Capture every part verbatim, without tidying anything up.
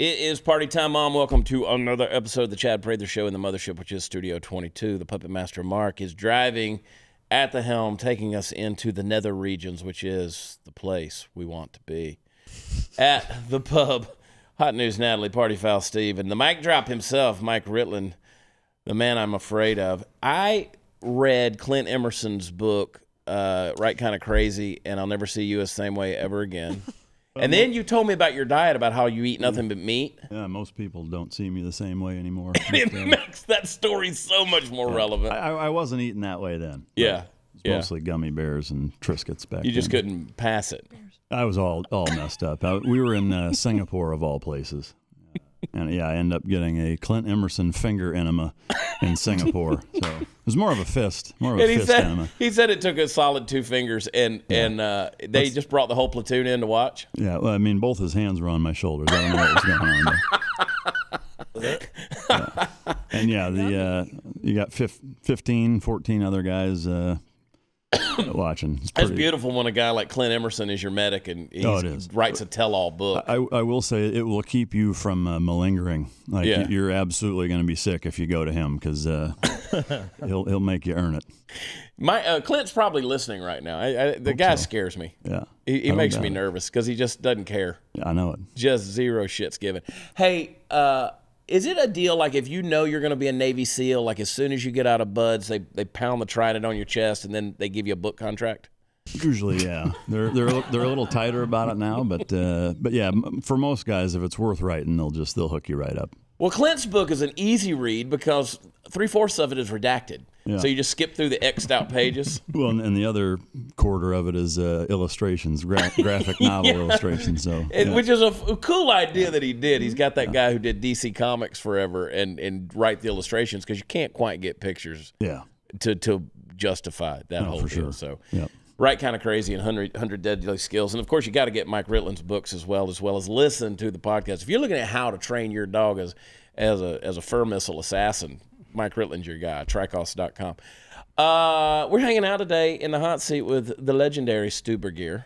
It is party time, Mom. Welcome to another episode of the Chad Prather Show in the mothership, which is Studio twenty-two. The Puppet Master Mark is driving at the helm, taking us into the nether regions, which is the place we want to be. At the pub, Hot News Natalie, Party Foul Steve, and the mic drop himself, Mike Ritland, the man I'm afraid of. I read Clint Emerson's book, uh, Right Kind of Crazy, and I'll Never See You the Same Way Ever Again. And then you told me about your diet, about how you eat nothing but meat. Yeah, most people don't see me the same way anymore. And it uh, makes that story so much more yeah, relevant. I, I wasn't eating that way then. Yeah. It's yeah. mostly gummy bears and Triscuits back You just then. couldn't pass it. I was all, all messed up. I, we were in uh, Singapore, of all places. And, yeah, I ended up getting a Clint Emerson finger enema in Singapore. So it was more of a fist, more of and a fist said, enema. He said it took a solid two fingers, and, yeah. and uh, they That's, just brought the whole platoon in to watch. Yeah, well, I mean, both his hands were on my shoulders. I don't know what was going on. But, yeah. And, yeah, the uh, you got fifteen, fourteen other guys uh, watching. It's pretty, That's beautiful when a guy like Clint Emerson is your medic and he oh, writes a tell-all book. I, I will say it will keep you from uh, malingering. Like yeah. You're absolutely going to be sick if you go to him because uh, he'll he'll make you earn it. My uh, Clint's probably listening right now. I, I, the Hope guy so. scares me. Yeah, he, he makes me it. nervous because he just doesn't care. Yeah, I know it. Just zero shit's given. Hey, uh, is it a deal like if you know you're going to be a Navy SEAL, like as soon as you get out of buds, they, they pound the trident on your chest and then they give you a book contract? Usually, yeah. They're they're they're a little tighter about it now, but uh, but yeah, for most guys, if it's worth writing, they'll just they'll hook you right up. Well, Clint's book is an easy read because three fourths of it is redacted, yeah. so you just skip through the X'd out pages. Well, and, and the other quarter of it is uh, illustrations, gra graphic novel yeah. illustrations. So, it, yeah. which is a, a cool idea that he did. He's got that yeah. guy who did D C Comics forever and and write the illustrations because you can't quite get pictures. Yeah. To to justify that no, whole for deal. Sure. So. Yeah. Right Kind of Crazy and one hundred Deadly Skills. And, of course, you got to get Mike Ritland's books as well, as well as listen to the podcast. If you're looking at how to train your dog as as a, as a fur missile assassin, Mike Ritland's your guy, Tricos dot com. Uh, we're hanging out today in the hot seat with the legendary Stu Burguiere.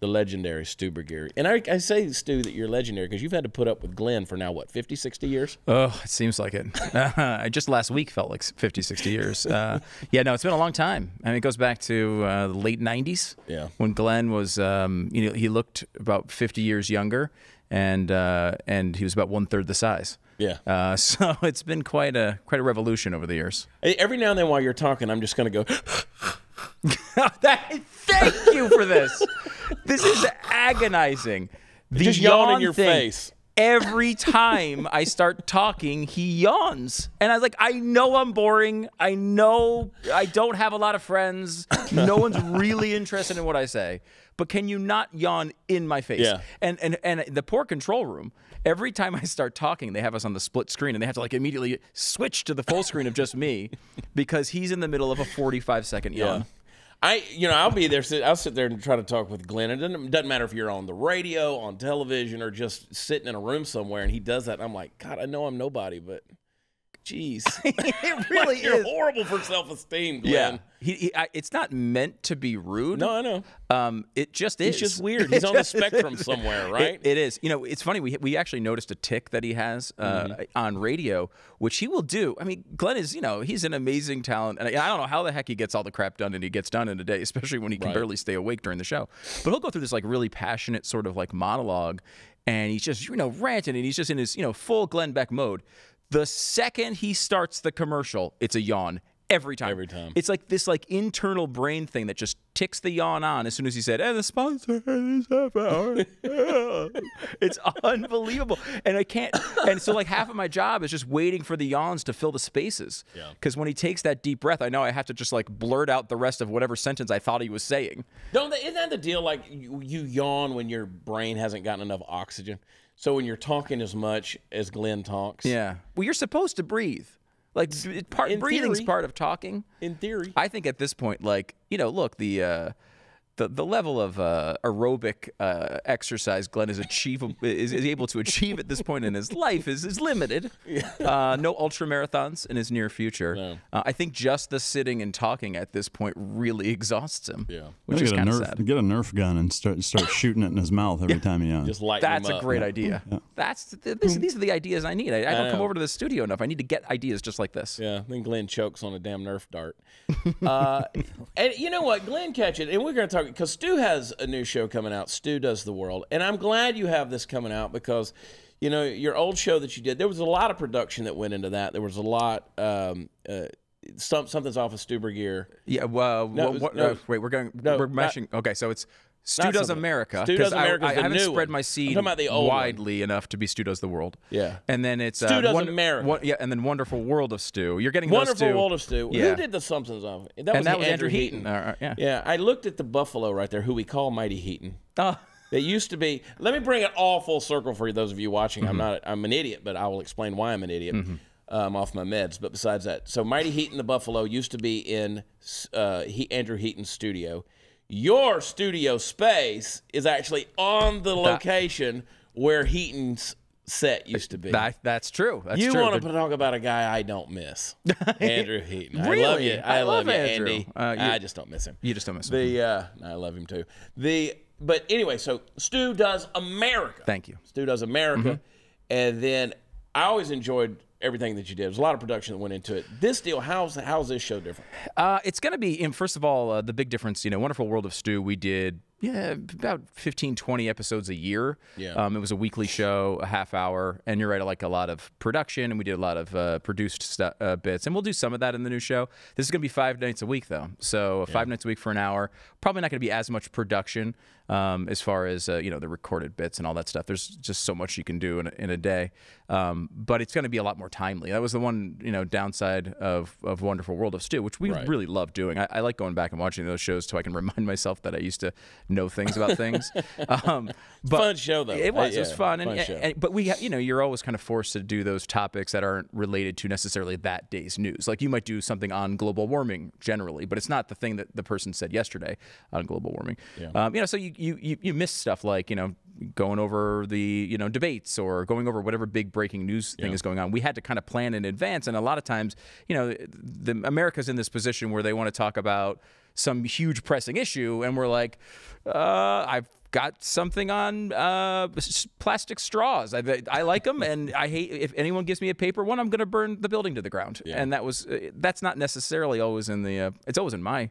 The legendary Stu Burguiere. And I, I say, Stu, that you're legendary because you've had to put up with Glenn for now, what, fifty, sixty years? Oh, it seems like it. Uh, just last week felt like fifty, sixty years. Uh, yeah, no, it's been a long time. I mean, it goes back to uh, the late nineties yeah. when Glenn was, um, you know, he looked about fifty years younger and uh, and he was about one-third the size. Yeah. Uh, so it's been quite a, quite a revolution over the years. Every now and then while you're talking, I'm just going to go... that, thank you for this. This is agonizing. The Just yawn, yawn in your thing, face. Every time I start talking, he yawns. And I was like, I know I'm boring. I know I don't have a lot of friends. No one's really interested in what I say. But can you not yawn in my face? Yeah. And, and, and the poor control room, every time I start talking, they have us on the split screen, and they have to like immediately switch to the full screen of just me because he's in the middle of a forty-five second yawn. Yeah. I, you know, I'll be there. I'll sit there and try to talk with Glenn. It doesn't, doesn't matter if you're on the radio, on television, or just sitting in a room somewhere, and he does that. And I'm like, God, I know I'm nobody, but jeez. It really like, you're is. horrible for self-esteem, Glenn. Yeah. He, he, I, it's not meant to be rude. No, I know. Um, it just is. It's just weird. He's on the spectrum is. somewhere, right? It, it is. You know, it's funny. We, we actually noticed a tick that he has uh, mm-hmm. on radio, which he will do. I mean, Glenn is, you know, he's an amazing talent. And I, I don't know how the heck he gets all the crap done and he gets done in a day, especially when he can right. barely stay awake during the show. But he'll go through this, like, really passionate sort of, like, monologue. And he's just, you know, ranting. And he's just in his, you know, full Glenn Beck mode. The second he starts the commercial, it's a yawn. Every time. Every time. It's like this like internal brain thing that just ticks the yawn on as soon as he said, hey, the sponsor is half hour. It's unbelievable. And I can't. And so like half of my job is just waiting for the yawns to fill the spaces. Yeah. Because when he takes that deep breath, I know I have to just like blurt out the rest of whatever sentence I thought he was saying. Don't, isn't that the deal? Like you, you yawn when your brain hasn't gotten enough oxygen. So when you're talking as much as Glenn talks. Yeah. Well, you're supposed to breathe. Like part, breathing's theory, part of talking. In theory, I think at this point, like you know, look the uh, the, the level of uh, aerobic uh, exercise Glenn is achievable is, is able to achieve at this point in his life is, is limited. Yeah. Uh, no ultra marathons in his near future. No. Uh, I think just the sitting and talking at this point really exhausts him. Yeah, which is kind of sad. Get a Nerf gun and start start shooting it in his mouth every yeah. time he yawns. Just lighten him up. That's a great yeah. idea. Yeah. That's th this, these are the ideas I need. I, I, I don't know. come over to the studio enough. I need to get ideas just like this. Yeah, then Glenn chokes on a damn Nerf dart. Uh, and you know what, Glenn catch it, and we're going to talk because Stu has a new show coming out. Stu Does the World, and I'm glad you have this coming out because, you know, your old show that you did, there was a lot of production that went into that. There was a lot. Um, uh, some, something's off of Stu Burguiere. Yeah. Well, no, was, what, no, wait, we're going. No, we're meshing. Not, okay, so it's. Stu Does America. Stu Does America. I, I haven't spread one. my seed widely one. enough to be Stu Does the World. Yeah. And then it's Stu uh, Does one, America. One, yeah, and then Wonderful World of Stu. You're getting Wonderful those two. World of Stu. Yeah. Who did the somethings of it? That and was that was Andrew Heaton. Heaton. Uh, yeah. Yeah. I looked at the buffalo right there, who we call Mighty Heaton. Oh. It used to be. Let me bring it all full circle for you, those of you watching. Mm-hmm. I'm not. I'm an idiot, but I will explain why I'm an idiot. Mm-hmm. I'm um, off my meds, but besides that, so Mighty Heaton the buffalo used to be in uh, he, Andrew Heaton's studio. Your studio space is actually on the location that, where Heaton's set used to be. That, that's true. That's you true. want to but, talk about a guy I don't miss, Andrew Heaton. Really? I love you. I, I love, love you, Andrew. Andy. Uh, you, I just don't miss him. You just don't miss him. The uh, I love him too. The but anyway, so Stu Does America. Thank you. Stu Does America, mm-hmm. and then I always enjoyed everything that you did. There's a lot of production that went into it. This deal, how's how's this show different? Uh, it's going to be, in, first of all, uh, the big difference, you know, Wonderful World of Stu, we did yeah, about fifteen, twenty episodes a year. Yeah. Um, it was a weekly show, a half hour, and you're right, like a lot of production, and we did a lot of uh, produced uh, bits, and we'll do some of that in the new show. This is going to be five nights a week, though, so yeah. five nights a week for an hour. Probably not going to be as much production um, as far as, uh, you know, the recorded bits and all that stuff. There's just so much you can do in a, in a day, um, but it's going to be a lot more timely. That was the one, you know, downside of, of Wonderful World of Stu, which we right. really love doing. I, I like going back and watching those shows so I can remind myself that I used to know things about things. Um, but fun show though. It was, yeah, it was fun. And, fun and, and, but we, ha you know, you're always kind of forced to do those topics that aren't related to necessarily that day's news. Like you might do something on global warming generally, but it's not the thing that the person said yesterday on global warming. Yeah. Um, you know, so you, you, you, you miss stuff like, you know, going over the, you know, debates or going over whatever big breaking news thing yeah. is going on. We had to kind of plan in advance. And a lot of times, you know, the, the America's in this position where they want to talk about some huge pressing issue, and we're like, uh, I've got something on uh, plastic straws. I, I like them, and I hate if anyone gives me a paper one, I'm going to burn the building to the ground. Yeah. And that was that's not necessarily always in the. Uh, it's always in my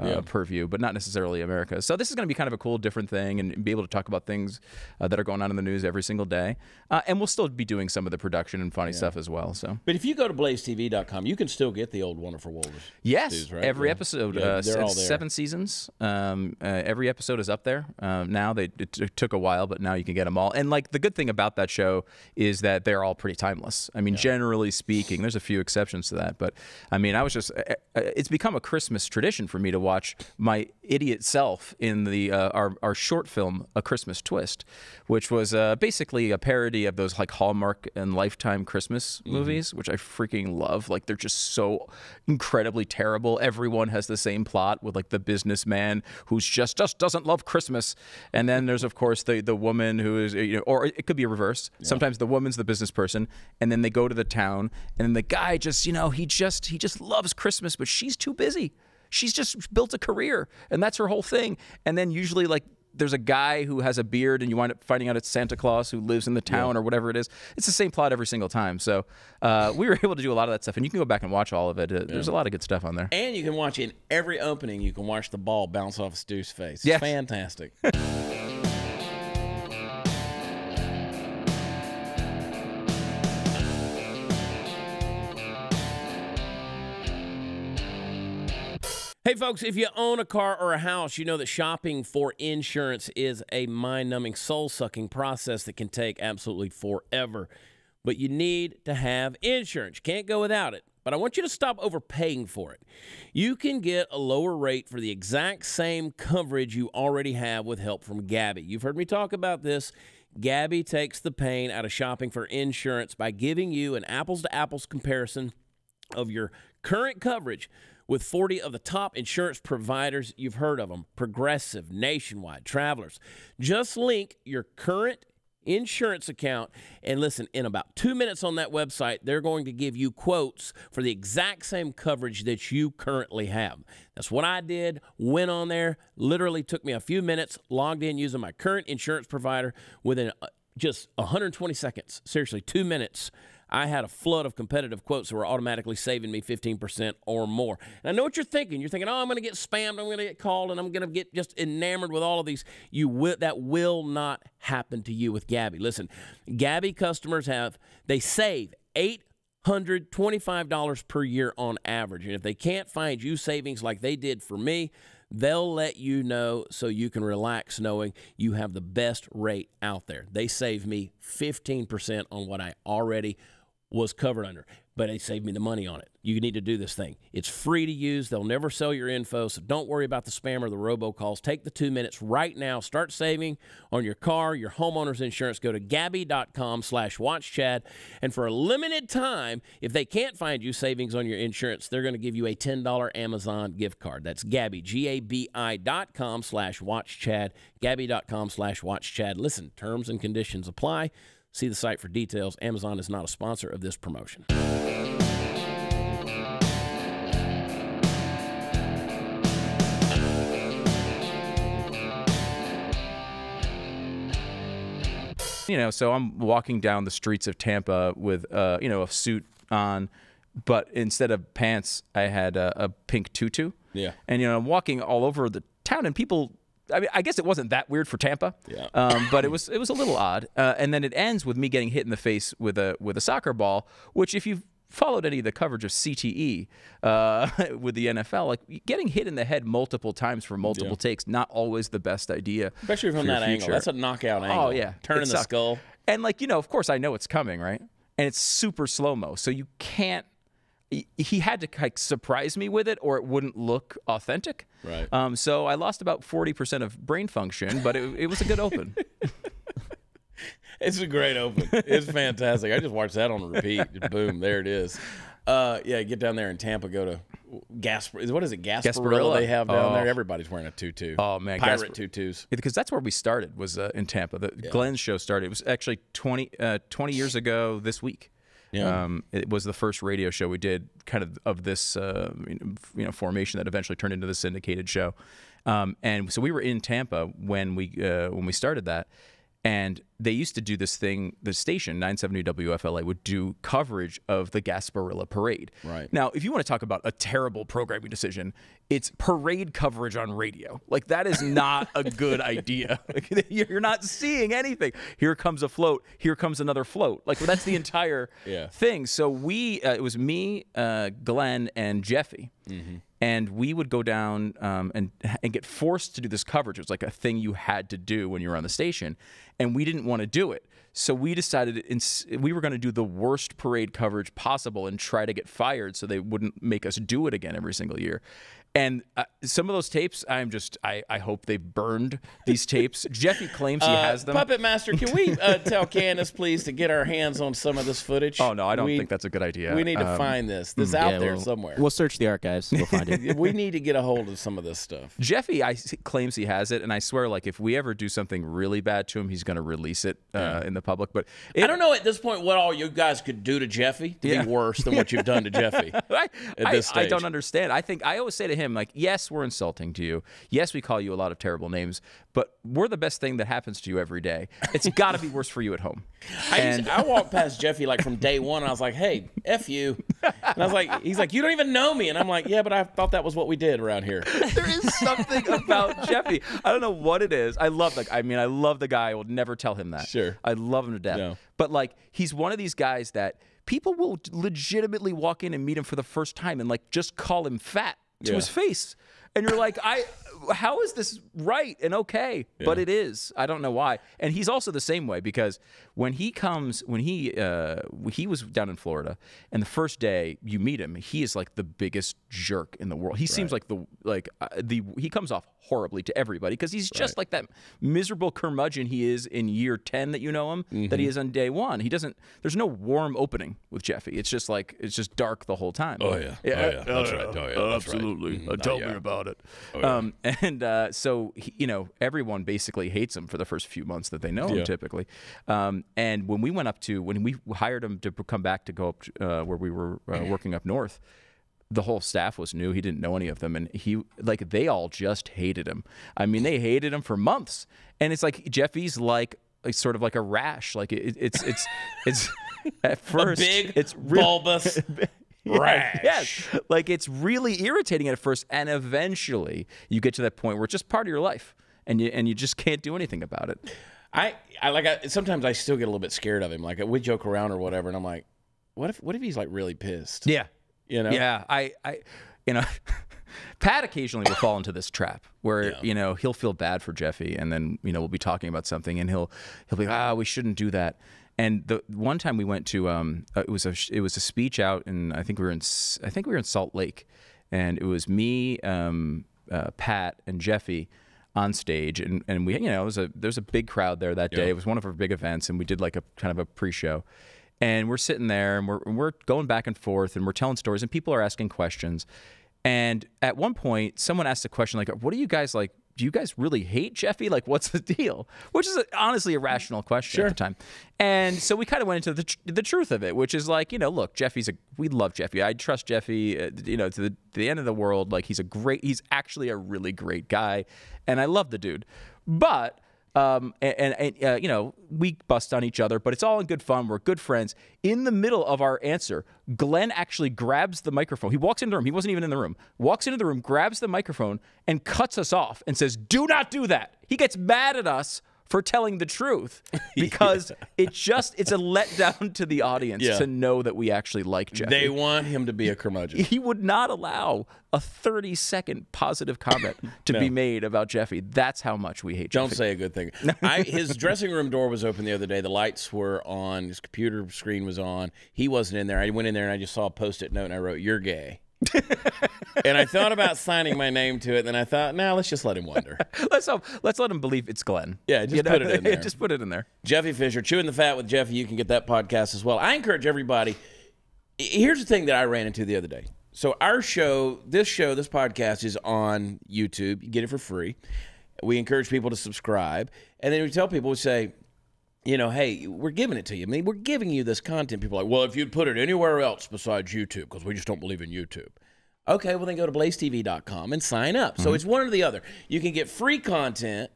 uh, yeah. purview, but not necessarily America. So this is going to be kind of a cool, different thing, and be able to talk about things uh, that are going on in the news every single day. Uh, and we'll still be doing some of the production and funny yeah. stuff as well. So, but if you go to Blaze T V dot com, you can still get the old Wonderful World. Yes, Stu's, right? every yeah. episode. Yeah, uh, they're all there. Seven seasons. Um, uh, every episode is up there uh, now. They it, it took a while, but now you can get them all. And like the good thing about that show is that they're all pretty timeless. I mean, yeah. generally speaking, there's a few exceptions to that, but I mean, I was just it's become a Christmas tradition for me to watch my idiot self in the uh, our, our short film A Christmas Twist, which was uh, basically a parody of those like Hallmark and Lifetime Christmas mm-hmm. movies, which I freaking love. Like they're just so incredibly terrible. Everyone has the same plot with like the businessman who's just just doesn't love Christmas, and then there's of course the the woman who is, you know, or it could be reversed. Yeah. Sometimes the woman's the business person, and then they go to the town, and the guy just you know he just he just loves Christmas, but she's too busy. She's just built a career, and that's her whole thing. And then usually, like, there's a guy who has a beard, and you wind up finding out it's Santa Claus who lives in the town yeah. or whatever it is. It's the same plot every single time. So uh, we were able to do a lot of that stuff, and you can go back and watch all of it. Uh, yeah. There's a lot of good stuff on there. And you can watch in every opening. You can watch the ball bounce off Stu's face. It's yes. fantastic. Hey, folks, if you own a car or a house, you know that shopping for insurance is a mind-numbing, soul-sucking process that can take absolutely forever. But you need to have insurance. You can't go without it. But I want you to stop overpaying for it. You can get a lower rate for the exact same coverage you already have with help from Gabi. You've heard me talk about this. Gabi takes the pain out of shopping for insurance by giving you an apples-to-apples comparison of your current coverage with forty of the top insurance providers. You've heard of them: Progressive, Nationwide, Travelers. Just link your current insurance account, and listen, in about two minutes on that website, they're going to give you quotes for the exact same coverage that you currently have. That's what I did. Went on there, literally took me a few minutes, logged in using my current insurance provider. Within just one hundred twenty seconds, seriously, two minutes, I had a flood of competitive quotes that were automatically saving me fifteen percent or more. And I know what you're thinking. You're thinking, oh, I'm going to get spammed, I'm going to get called, and I'm going to get just enamored with all of these. You will, that will not happen to you with Gabi. Listen, Gabi customers have, they save eight hundred twenty-five dollars per year on average. And if they can't find you savings like they did for me, they'll let you know so you can relax knowing you have the best rate out there. They saved me fifteen percent on what I already was covered under, but they saved me the money on it. You need to do this thing. It's free to use. They'll never sell your info, so don't worry about the spam or the robocalls. Take the two minutes right now. Start saving on your car, your homeowner's insurance. Go to Gabi.com slash WatchChad, and for a limited time, if they can't find you savings on your insurance, they're going to give you a ten dollar Amazon gift card. That's Gabi, G A B I dot com slash WatchChad, Gabi.com slash WatchChad. Listen, terms and conditions apply. See the site for details. Amazon is not a sponsor of this promotion. You know, so I'm walking down the streets of Tampa with, uh, you know, a suit on, but instead of pants, I had a, a pink tutu. Yeah. And, you know, I'm walking all over the town, and people... I mean, I guess it wasn't that weird for Tampa, yeah. um, but it was it was a little odd. Uh, and then it ends with me getting hit in the face with a with a soccer ball, which if you've followed any of the coverage of C T E uh, with the N F L, like getting hit in the head multiple times for multiple yeah. takes, not always the best idea. Especially from that angle. That's a knockout angle. Oh yeah, turning the skull. And like you know, of course, I know it's coming, right? And it's super slow mo, so you can't. He had to like surprise me with it, or it wouldn't look authentic. Right. Um, so I lost about forty percent of brain function, but it, it was a good open. It's a great open. It's fantastic. I just watched that on repeat. Boom, there it is. Uh, yeah, get down there in Tampa. Go to Gasparilla. What is it? Gasparilla. Gasparilla. They have down oh. there. Everybody's wearing a tutu. Oh man, pirate Gaspar tutus. Yeah, because that's where we started. Was uh, in Tampa. The yeah. Glenn's show started. It was actually twenty uh, twenty years ago this week. Yeah. Um, it was the first radio show we did, kind of of this uh, you know formation that eventually turned into the syndicated show, um, and so we were in Tampa when we uh, when we started that, and they used to do this thing. The station nine seventy W F L A would do coverage of the Gasparilla Parade. Right now, if you want to talk about a terrible programming decision, it's parade coverage on radio. Like that is not a good idea. Like, you're not seeing anything. Here comes a float. Here comes another float. Like well, that's the entire yeah. thing. So we uh, it was me, uh, Glenn, and Jeffy. Mm-hmm. And we would go down um, and, and get forced to do this coverage. It was like a thing you had to do when you were on the station. And we didn't want to do it. So we decided ins we were going to do the worst parade coverage possible and try to get fired so they wouldn't make us do it again every single year. And uh, some of those tapes, I'm just, I, I hope they burned these tapes. Jeffy claims he uh, has them. Puppet Master, can we uh, tell Candace, please, to get our hands on some of this footage? Oh, no, I don't we, think that's a good idea. We need to um, find this. This is mm, out yeah, there we'll, somewhere. We'll search the archives. We'll find it. We need to get a hold of some of this stuff. Jeffy I, claims he has it, and I swear, like, if we ever do something really bad to him, he's going to release it uh, yeah. in the public. But it, I don't know at this point what all you guys could do to Jeffy to yeah. be worse than what you've done to Jeffy I, at this stage. I, I don't understand. I think I always say to him, like, yes, we're insulting to you. Yes, we call you a lot of terrible names, but we're the best thing that happens to you every day. It's got to be worse for you at home. I, and used, I walked past Jeffy like from day one. And I was like, hey, F you. And I was like, he's like, you don't even know me. And I'm like, yeah, but I thought that was what we did around here. There is something about Jeffy. I don't know what it is. I love, like, I mean, I love the guy. I would never tell him that. Sure. I love him to death. No. But like, he's one of these guys that people will legitimately walk in and meet him for the first time and like just call him fat. To yeah. his face, and you're like, I how is this right and okay? Yeah. But it is. I don't know why. And he's also the same way, because when he comes, when he uh, he was down in Florida, and the first day you meet him, he is like the biggest jerk in the world. He right. seems like the like uh, the he comes off horribly to everybody, because he's just right. like that miserable curmudgeon he is in year ten that you know him, mm-hmm. that he is on day one. He doesn't. There's no warm opening with Jeffy. It's just like it's just dark the whole time. Oh yeah, yeah, oh, yeah. that's oh, right. Yeah. Oh, yeah. That's absolutely. Right. Mm-hmm. uh, tell yeah. me about it. Oh, yeah. Um, and uh, so, he, you know, everyone basically hates him for the first few months that they know him, yeah. typically. Um, and when we went up to, when we hired him to come back to go up to, uh, where we were uh, working up north, the whole staff was new. He didn't know any of them. And he, like, they all just hated him. I mean, they hated him for months. And it's like, Jeffy's like, like sort of like a rash. Like, it, it's, it's, it's, at first, a big, it's really, bulbous. Rash. Yes, yes, like it's really irritating at first, and eventually you get to that point where it's just part of your life, and you and you just can't do anything about it. I, I like I, sometimes I still get a little bit scared of him. Like we joke around or whatever, and I'm like, what if what if he's like really pissed? Yeah, you know. Yeah, I, I you know, Pat occasionally will fall into this trap where yeah. you know he'll feel bad for Jeffy, and then you know we'll be talking about something, and he'll he'll be ah we shouldn't do that. And the one time we went to, um, uh, it was a it was a speech out, and I think we were in I think we were in Salt Lake, and it was me, um, uh, Pat, and Jeffy on stage, and and we you know it was a there's a big crowd there that day. Yeah. It was one of our big events, and we did like a kind of a pre-show, and we're sitting there, and we're and we're going back and forth, and we're telling stories, and people are asking questions, and at one point someone asked a question like, "What do you guys like? Do you guys really hate Jeffy? Like, what's the deal?" Which is a, honestly a rational question sure. at the time. And so we kind of went into the, tr the truth of it, which is like, you know, look, Jeffy's a, we love Jeffy. I trust Jeffy, uh, you know, to the, to the end of the world. Like, he's a great, he's actually a really great guy. And I love the dude. But, um, and, and uh, you know, we bust on each other, but it's all in good fun. We're good friends. In the middle of our answer, Glenn actually grabs the microphone. He walks into the room. He wasn't even in the room. Walks into the room, grabs the microphone, and cuts us off and says, "Do not do that." He gets mad at us for telling the truth, because yeah. it just, it's a letdown to the audience yeah. to know that we actually like Jeffy. They want him to be a curmudgeon. He would not allow a thirty second positive comment to no. be made about Jeffy. That's how much we hate Don't Jeffy. Don't say a good thing. I, his dressing room door was open the other day. The lights were on. His computer screen was on. He wasn't in there. I went in there and I just saw a Post-it note and I wrote, "You're gay." And I thought about signing my name to it, and then I thought, no, nah, let's just let him wonder. let's hope, let's let him believe it's Glenn. Yeah, just you put know? it in there. Just put it in there. Jeffy Fisher, Chewing the Fat with Jeffy. You can get that podcast as well. I encourage everybody. Here's the thing that I ran into the other day. So our show, this show, this podcast is on YouTube. You get it for free. We encourage people to subscribe, and then we tell people, we say, you know, hey, we're giving it to you. I mean, we're giving you this content. People are like, well, if you'd put it anywhere else besides YouTube, because we just don't believe in YouTube. Okay, well, then go to Blaze T V dot com and sign up. Mm-hmm. So it's one or the other. You can get free content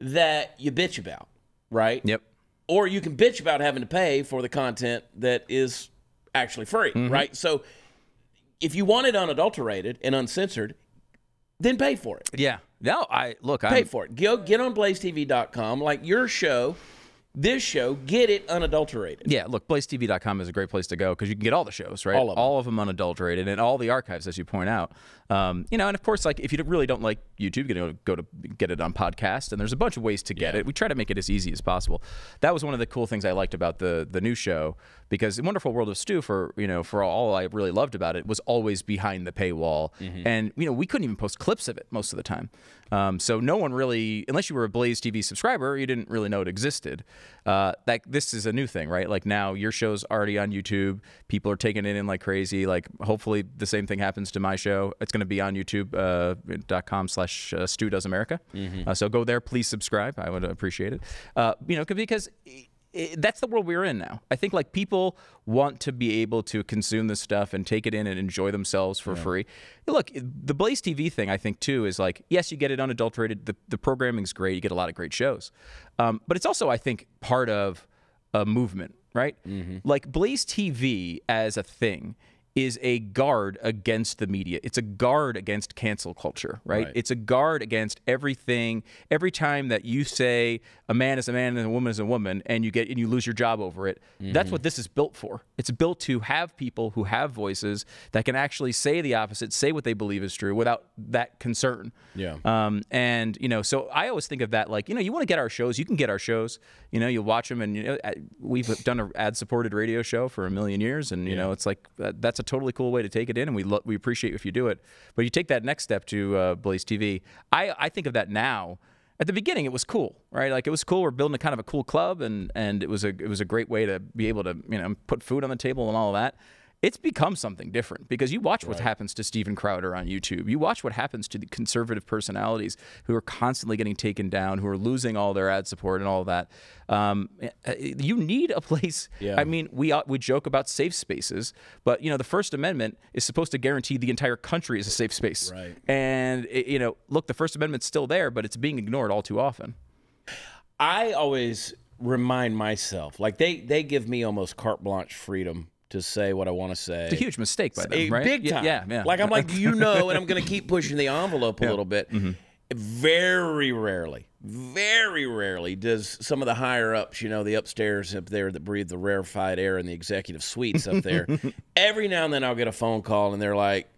that you bitch about, right? Yep. Or you can bitch about having to pay for the content that is actually free, mm-hmm. right? So if you want it unadulterated and uncensored, then pay for it. Yeah. No, I look, I pay I'm... for it. Go get on Blaze T V dot com, like your show. This show, get it unadulterated. Yeah, look, Blaze T V dot com is a great place to go, because you can get all the shows, right? All of them. All of them unadulterated, and all the archives, as you point out. Um, you know, and of course, like, if you really don't like YouTube, you're going to go to get it on podcast, and there's a bunch of ways to get yeah. it. We try to make it as easy as possible. That was one of the cool things I liked about the the new show, because the Wonderful World of Stu, for, you know, for all I really loved about it, was always behind the paywall. Mm-hmm. And, you know, we couldn't even post clips of it most of the time. Um, so no one really, unless you were a Blaze T V subscriber, you didn't really know it existed. Uh, that this is a new thing, right? Like, now your show's already on YouTube. People are taking it in like crazy. Like, hopefully the same thing happens to my show. It's going to be on YouTube dot com slash Stu does America. Mm-hmm. uh, so go there, please subscribe. I would appreciate it. Uh, you know, because it, it, that's the world we're in now. I think, like, people want to be able to consume this stuff and take it in and enjoy themselves for yeah. free. Look, the Blaze T V thing, I think, too, is like, yes, you get it unadulterated. The, the programming's great. You get a lot of great shows. Um, but it's also, I think, part of a movement, right? Mm-hmm. Like, Blaze T V as a thing is a guard against the media. It's a guard against cancel culture, right? right? It's a guard against everything. Every time that you say a man is a man and a woman is a woman, and you get and you lose your job over it, mm-hmm. that's what this is built for. It's built to have people who have voices that can actually say the opposite, say what they believe is true, without that concern. Yeah. Um. And you know, so I always think of that like, you know, you want to get our shows, you can get our shows. You know, you watch them, and you know, we've done an ad-supported radio show for a million years, and you yeah. know, it's like that, that's a totally cool way to take it in, and we lo we appreciate if you do it. But you take that next step to uh, Blaze T V. I, I think of that now. At the beginning, it was cool, right? Like it was cool. We're building a kind of a cool club, and and it was a it was a great way to be able to you know put food on the table and all of that. It's become something different because you watch right. what happens to Steven Crowder on YouTube. You watch what happens to the conservative personalities who are constantly getting taken down, who are losing all their ad support and all of that. Um, you need a place. Yeah. I mean, we we joke about safe spaces, but you know, the First Amendment is supposed to guarantee the entire country is a safe space. Right. And it, you know, look, the First Amendment's still there, but it's being ignored all too often. I always remind myself, like they they give me almost carte blanche freedom to say what I want to say. It's a huge mistake by them, right? Big time. Yeah, yeah. Like, I'm like, you know, and I'm going to keep pushing the envelope a yeah. little bit. Mm-hmm. Very rarely, very rarely does some of the higher ups, you know, the upstairs up there that breathe the rarefied air in the executive suites up there, every now and then I'll get a phone call and they're like,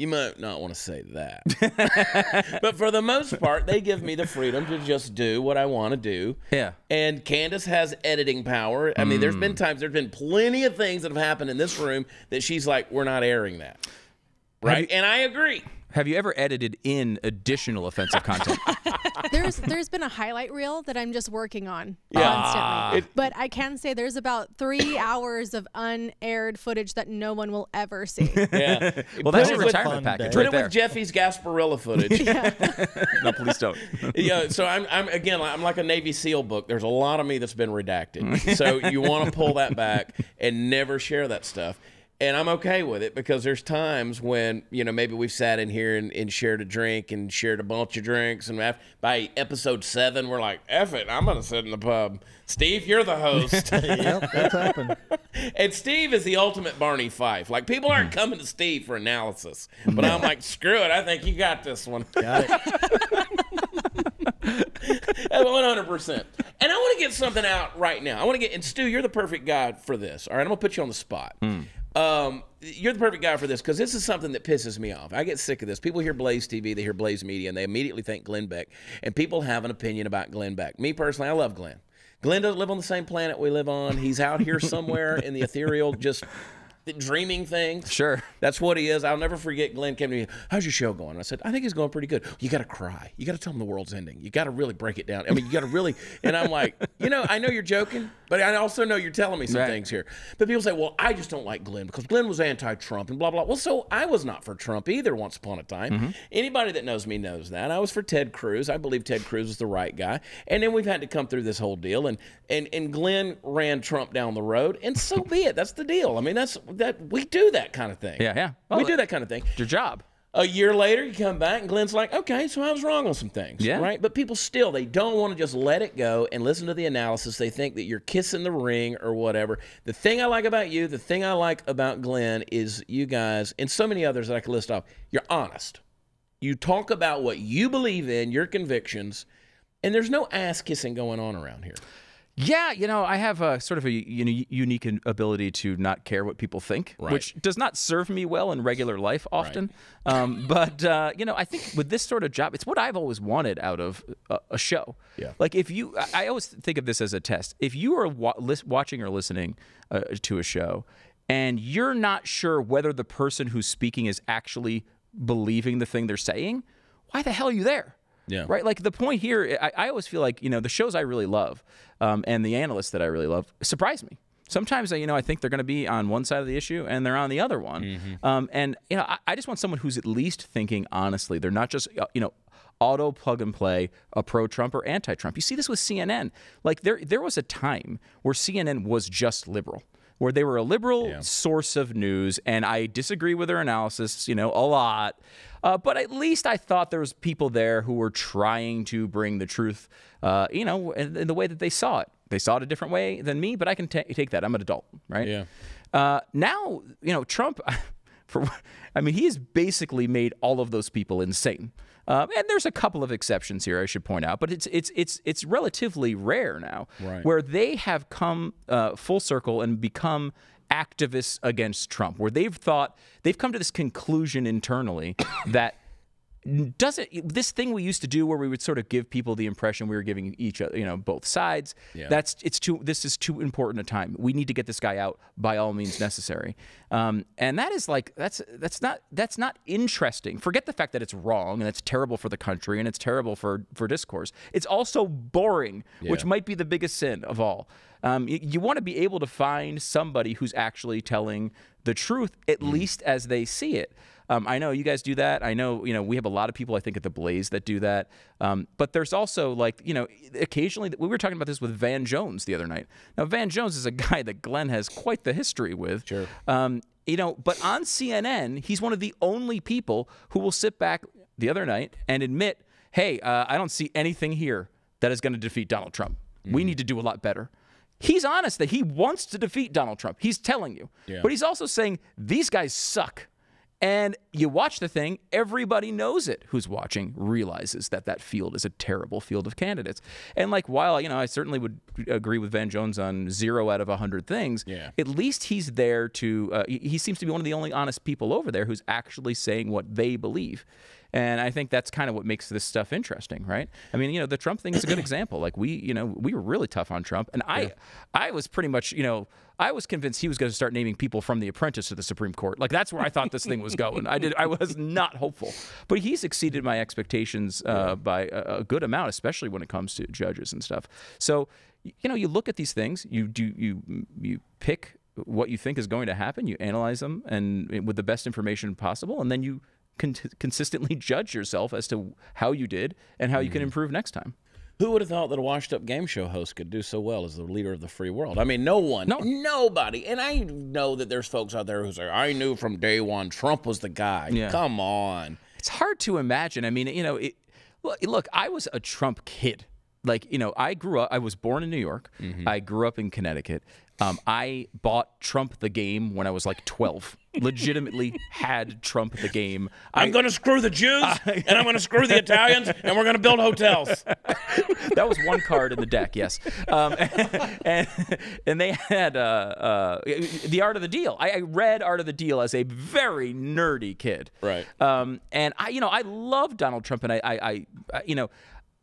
you might not want to say that. But for the most part, they give me the freedom to just do what I want to do. Yeah. And Candace has editing power. I mm. mean, there's been times, there's been plenty of things that have happened in this room that she's like, we're not airing that. Right? You, and I agree. Have you ever edited in additional offensive content? there's There's been a highlight reel that I'm just working on yeah. constantly. It, but I can say there's about three hours of unaired footage that no one will ever see. Yeah. Well, that's your retirement package right there. Put it with Jeffy's Gasparilla footage. Yeah. No, please don't. Yeah. So I'm, I'm again, I'm like a Navy SEAL book. There's a lot of me that's been redacted. So you want to pull that back and never share that stuff. And I'm okay with it because there's times when, you know, maybe we've sat in here and, and shared a drink and shared a bunch of drinks. And after, by episode seven, we're like, F it, I'm going to sit in the pub. Steve, you're the host. Yep, that's happened. And Steve is the ultimate Barney Fife. Like, people aren't coming to Steve for analysis. But I'm like, screw it, I think you got this one. Got it. one hundred percent. And I want to get something out right now. I want to get, and Stu, you're the perfect guy for this. All right, I'm going to put you on the spot. Mm. Um, you're the perfect guy for this because this is something that pisses me off. I get sick of this. People hear Blaze T V, they hear Blaze Media, and they immediately think Glenn Beck. And people have an opinion about Glenn Beck. Me personally, I love Glenn. Glenn doesn't live on the same planet we live on. He's out here somewhere in the ethereal, just dreaming things. Sure. That's what he is. I'll never forget Glenn came to me, how's your show going? And I said, I think it's going pretty good. You got to cry. You got to tell him the world's ending. You got to really break it down. I mean, you got to really. And I'm like, you know, I know you're joking, but I also know you're telling me some right. things here. But people say, well, I just don't like Glenn because Glenn was anti-Trump and blah, blah. Well, so I was not for Trump either once upon a time. Mm-hmm. Anybody that knows me knows that. I was for Ted Cruz. I believe Ted Cruz was the right guy. And then we've had to come through this whole deal. And, and, and Glenn ran Trump down the road. And so be it. That's the deal. I mean, that's that we do that kind of thing. Yeah, yeah. Well, we do that kind of thing. It's your job. A year later, you come back, and Glenn's like, okay, so I was wrong on some things, yeah. right? But people still, they don't want to just let it go and listen to the analysis. They think that you're kissing the ring or whatever. The thing I like about you, the thing I like about Glenn is you guys, and so many others that I could list off, you're honest. You talk about what you believe in, your convictions, and there's no ass-kissing going on around here. Yeah, you know, I have a sort of a you know, unique ability to not care what people think, right. which does not serve me well in regular life often. Right. Um, but, uh, you know, I think with this sort of job, it's what I've always wanted out of a, a show. Yeah. Like if you, I always think of this as a test. If you are wa watching or listening uh, to a show and you're not sure whether the person who's speaking is actually believing the thing they're saying, why the hell are you there? Yeah. Right. Like the point here, I, I always feel like, you know, the shows I really love um, and the analysts that I really love surprise me. Sometimes, you know, I think they're going to be on one side of the issue and they're on the other one. Mm-hmm. um, and, you know, I, I just want someone who's at least thinking honestly. They're not just, you know, auto plug and play a pro-Trump or anti-Trump. You see this with C N N. Like there, there was a time where C N N was just liberal, where they were a liberal yeah. source of news, and I disagree with their analysis, you know, a lot. Uh, but at least I thought there was people there who were trying to bring the truth, uh, you know, in, in the way that they saw it. They saw it a different way than me, but I can take that. I'm an adult, right? Yeah. Uh, now, you know, Trump, for, I mean, he's basically made all of those people insane. Uh, and there's a couple of exceptions here I should point out, but it's it's it's it's relatively rare now, right, where they have come uh, full circle and become activists against Trump, where they've thought they've come to this conclusion internally that doesn't this thing we used to do where we would sort of give people the impression we were giving each other, you know, both sides. Yeah. That's it's too. This is too important a time. We need to get this guy out by all means necessary. Um, and that is like that's that's not that's not interesting. Forget the fact that it's wrong and it's terrible for the country and it's terrible for for discourse. It's also boring, yeah, which might be the biggest sin of all. Um, you, you want to be able to find somebody who's actually telling the truth, at mm. least as they see it. Um, I know you guys do that. I know, you know, we have a lot of people, I think, at the Blaze that do that. Um, but there's also, like, you know, occasionally, we were talking about this with Van Jones the other night. Now, Van Jones is a guy that Glenn has quite the history with. Sure. Um, you know, but on C N N, he's one of the only people who will sit back the other night and admit, hey, uh, I don't see anything here that is going to defeat Donald Trump. Mm. We need to do a lot better. He's honest that he wants to defeat Donald Trump. He's telling you. Yeah. But he's also saying, these guys suck. And you watch the thing, everybody knows it who's watching, realizes that that field is a terrible field of candidates. And, like, while, you know, I certainly would agree with Van Jones on zero out of a hundred things, yeah, at least he's there to, uh, he seems to be one of the only honest people over there who's actually saying what they believe. And I think that's kind of what makes this stuff interesting, right? I mean, you know, the Trump thing is a good example. Like, we, you know, we were really tough on Trump. And I, yeah. I was pretty much, you know, I was convinced he was going to start naming people from The Apprentice to the Supreme Court. Like, that's where I thought this thing was going. I did. I was not hopeful. But he's exceeded my expectations uh, yeah. by a, a good amount, especially when it comes to judges and stuff. So, you know, you look at these things, you do, you, you pick what you think is going to happen, you analyze them and with the best information possible, and then you Con consistently judge yourself as to how you did and how you can improve next time. Who would have thought that a washed-up game show host could do so well as the leader of the free world? I mean, no one, no. nobody. And I know that there's folks out there who say, I knew from day one Trump was the guy. Yeah. Come on. It's hard to imagine. I mean, you know, it, look, I was a Trump kid. Like, you know, I grew up, I was born in New York. Mm-hmm. I grew up in Connecticut. Um, I bought Trump the Game when I was like twelve. Legitimately had Trump the Game. I'm I, gonna screw the Jews uh, and I'm gonna screw the Italians and we're gonna build hotels. That was one card in the deck, yes. Um, and, and, and they had uh, uh, The Art of the Deal. I, I read Art of the Deal as a very nerdy kid. Right. Um, and I, you know, I love Donald Trump, and I, I, I you know,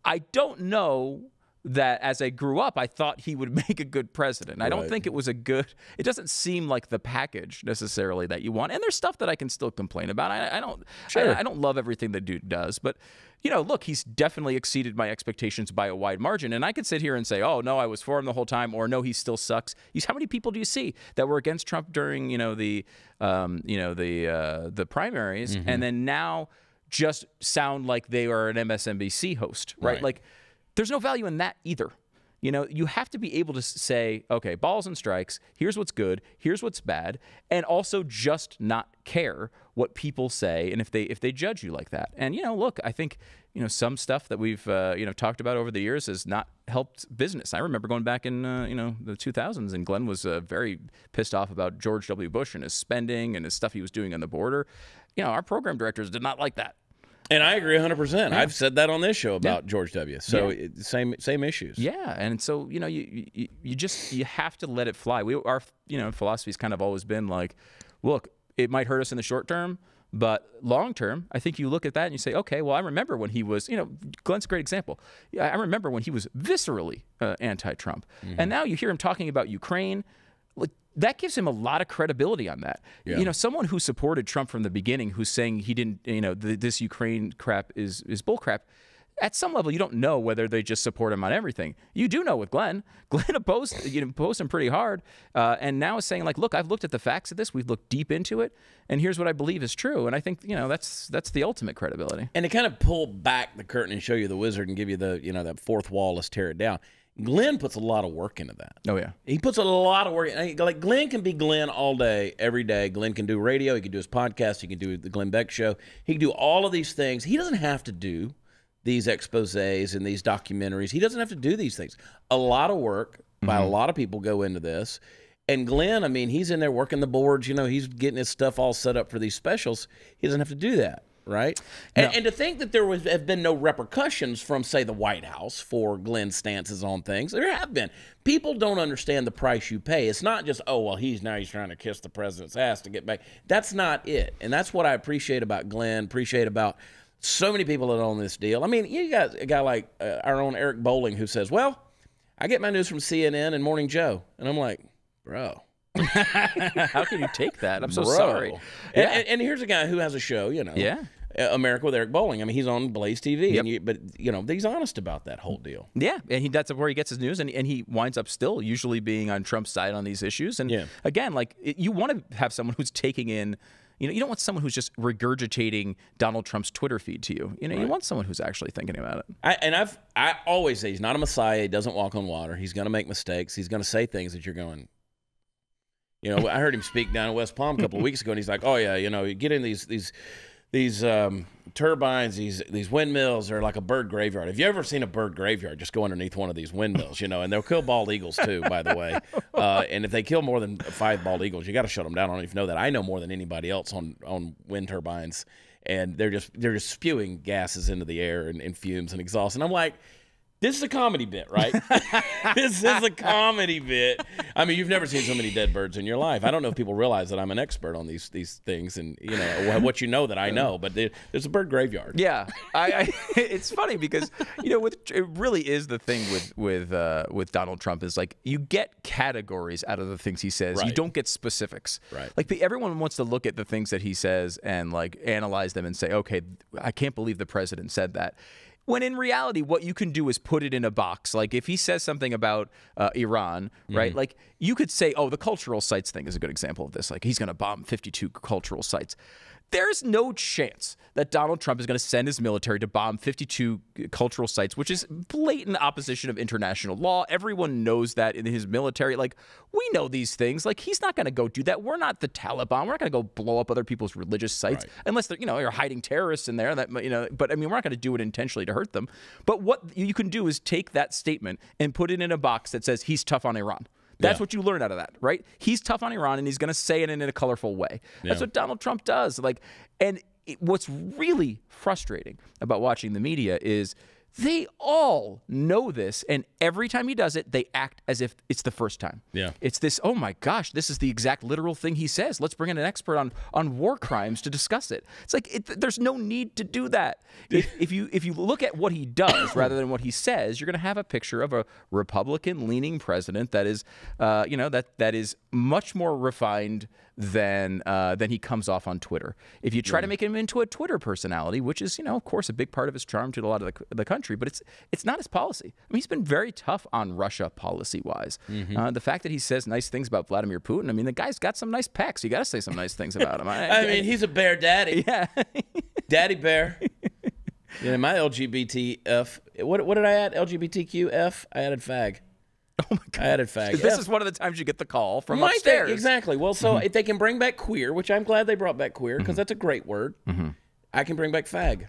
I don't know that as I grew up, I thought he would make a good president. I right. don't think it was a good, it doesn't seem like the package necessarily that you want. And there's stuff that I can still complain about. I, I don't sure. I, I don't love everything the dude does, but, you know, look, he's definitely exceeded my expectations by a wide margin. And I could sit here and say, oh, no, I was for him the whole time, or no, he still sucks. He's, how many people do you see that were against Trump during, you know, the, um, you know, the, uh, the primaries, mm-hmm. and then now just sound like they are an M S N B C host, right? right. Like, there's no value in that either. You know, you have to be able to say, okay, balls and strikes, here's what's good, here's what's bad, and also just not care what people say and if they if they judge you like that. And, you know, look, I think, you know, some stuff that we've, uh, you know, talked about over the years has not helped business. I remember going back in, uh, you know, the two thousands, and Glenn was uh, very pissed off about George W. Bush and his spending and his stuff he was doing on the border. You know, our program directors did not like that. And I agree one hundred percent. Yeah. I've said that on this show about yeah. George W. So yeah. it, same same issues. Yeah, and so, you know, you, you you just you have to let it fly. We our you know philosophy's kind of always been like, look, it might hurt us in the short term, but long term, I think you look at that and you say, okay, well, I remember when he was, you know, Glenn's a great example. I remember when he was viscerally uh, anti-Trump, mm-hmm. and now you hear him talking about Ukraine. Like, that gives him a lot of credibility on that. Yeah. You know, someone who supported Trump from the beginning, who's saying he didn't, you know, th this Ukraine crap is, is bull crap. At some level, you don't know whether they just support him on everything. You do know with Glenn. Glenn opposed, you know, opposed him pretty hard. Uh, and now is saying, like, look, I've looked at the facts of this. We've looked deep into it. And here's what I believe is true. And I think, you know, that's that's the ultimate credibility. And to kind of pull back the curtain and show you the wizard and give you the, you know, that fourth wall, let's tear it down. Glenn puts a lot of work into that. Oh, yeah. He puts a lot of work. Like, Glenn can be Glenn all day, every day. Glenn can do radio. He can do his podcast. He can do the Glenn Beck show. He can do all of these things. He doesn't have to do these exposés and these documentaries. He doesn't have to do these things. A lot of work by mm-hmm. a lot of people go into this. And Glenn, I mean, he's in there working the boards. You know, he's getting his stuff all set up for these specials. He doesn't have to do that, right? No. And, and to think that there was, have been no repercussions from, say, the White House for Glenn's stances on things, there have been. People don't understand the price you pay. It's not just, oh, well, he's now he's trying to kiss the president's ass to get back. That's not it. And that's what I appreciate about Glenn, appreciate about so many people that own this deal. I mean, you got a guy like uh, our own Eric Bolling who says, well, I get my news from C N N and Morning Joe. And I'm like, bro. How can you take that? I'm so bro. sorry. And, yeah. and, and here's a guy who has a show, you know, yeah. America with Eric Bolling. I mean, he's on Blaze T V, yep. and you, but, you know, he's honest about that whole deal. Yeah, and he, that's where he gets his news, and, and he winds up still usually being on Trump's side on these issues. And, yeah. again, like, it, you want to have someone who's taking in, you know, you don't want someone who's just regurgitating Donald Trump's Twitter feed to you. You know, right. you want someone who's actually thinking about it. I, and I've, I always say he's not a messiah. He doesn't walk on water. He's going to make mistakes. He's going to say things that you're going, you know, I heard him speak down in West Palm a couple of weeks ago, and he's like, "Oh yeah, you know, you get in these these these um, turbines, these these windmills are like a bird graveyard. Have you ever seen a bird graveyard? Just go underneath one of these windmills, you know, and they'll kill bald eagles too, by the way. Uh, and if they kill more than five bald eagles, you got to shut them down. I don't even know that. I know more than anybody else on on wind turbines, and they're just they're just spewing gases into the air and, and fumes and exhaust. And I'm like." This is a comedy bit, right? This is a comedy bit. I mean, you've never seen so many dead birds in your life. I don't know if people realize that I'm an expert on these these things, and you know what you know that I know. But there's a bird graveyard. Yeah, I, I, it's funny because you know with, it really is the thing with with uh, with Donald Trump is like you get categories out of the things he says. Right. You don't get specifics. Right. Like everyone wants to look at the things that he says and like analyze them and say, okay, I can't believe the president said that. When in reality, what you can do is put it in a box. Like if he says something about uh, Iran, right? Mm-hmm. Like you could say, oh, the cultural sites thing is a good example of this. Like he's going to bomb fifty-two cultural sites. There's no chance that Donald Trump is going to send his military to bomb fifty-two cultural sites, which is blatant opposition of international law. Everyone knows that in his military. Like, we know these things. Like, he's not going to go do that. We're not the Taliban. We're not going to go blow up other people's religious sites, right. unless they're, you know, you're hiding terrorists in there. That, you know, but I mean, we're not going to do it intentionally to hurt them. But what you can do is take that statement and put it in a box that says he's tough on Iran. That's yeah. what you learn out of that, right? He's tough on Iran, and he's going to say it in a colorful way. Yeah. That's what Donald Trump does. Like, and it, what's really frustrating about watching the media is they all know this, and every time he does it, they act as if it's the first time. Yeah, it's this. Oh my gosh, this is the exact literal thing he says. Let's bring in an expert on on war crimes to discuss it. It's like it, there's no need to do that. If, if you if you look at what he does rather than what he says, you're going to have a picture of a Republican-leaning president that is, uh, you know, that that is much more refined than uh, than he comes off on Twitter. If you try yeah. to make him into a Twitter personality, which is, you know, of course, a big part of his charm to a lot of the, the country. But it's it's not his policy. I mean, he's been very tough on Russia policy-wise. Mm-hmm. uh, the fact that he says nice things about Vladimir Putin, I mean, the guy's got some nice pecs. You got to say some nice things about him. I, I, I mean, he's a bear daddy. Yeah. Daddy bear. Yeah, my L G B T F. What, what did I add? L G B T Q F? I added fag. Oh, my God. I added fag. This F. is one of the times you get the call from my upstairs. Thing, exactly. Well, so mm-hmm. if they can bring back queer, which I'm glad they brought back queer because mm-hmm. that's a great word. Mm-hmm. I can bring back fag.